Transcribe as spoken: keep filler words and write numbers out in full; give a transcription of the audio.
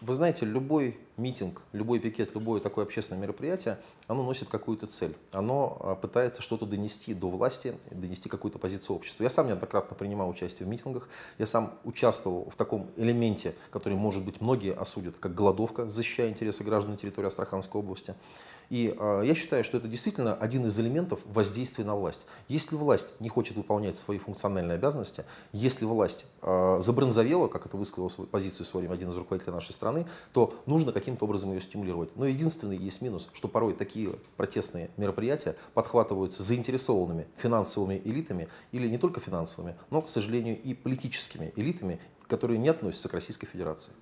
вы знаете, любой митинг, любой пикет, любое такое общественное мероприятие, оно носит какую-то цель. Оно пытается что-то донести до власти, донести какую-то позицию общества. Я сам неоднократно принимал участие в митингах, я сам участвовал в таком элементе, который, может быть, многие осудят, как голодовка, защищая интересы граждан территории Астраханской области. И э, я считаю, что это действительно один из элементов воздействия на власть. Если власть не хочет выполнять свои функциональные обязанности, если власть э, забронзовела, как это высказал свою позицию в свое время один из руководителей нашей страны, то нужно каким-то образом ее стимулировать. Но единственный есть минус, что порой такие протестные мероприятия подхватываются заинтересованными финансовыми элитами, или не только финансовыми, но, к сожалению, и политическими элитами, которые не относятся к Российской Федерации.